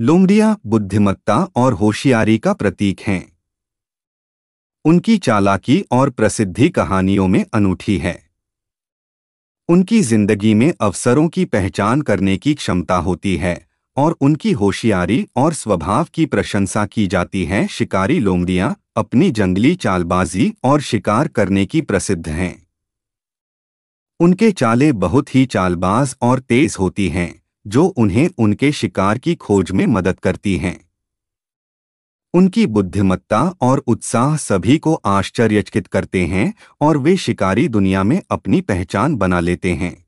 लोमड़ियां बुद्धिमत्ता और होशियारी का प्रतीक हैं। उनकी चालाकी और प्रसिद्धि कहानियों में अनूठी है। उनकी जिंदगी में अवसरों की पहचान करने की क्षमता होती है और उनकी होशियारी और स्वभाव की प्रशंसा की जाती है। शिकारी लोमड़ियां अपनी जंगली चालबाजी और शिकार करने की प्रसिद्ध हैं। उनके चालें बहुत ही चालबाज और तेज होती हैं, जो उन्हें उनके शिकार की खोज में मदद करती हैं। उनकी बुद्धिमत्ता और उत्साह सभी को आश्चर्यचकित करते हैं और वे शिकारी दुनिया में अपनी पहचान बना लेते हैं।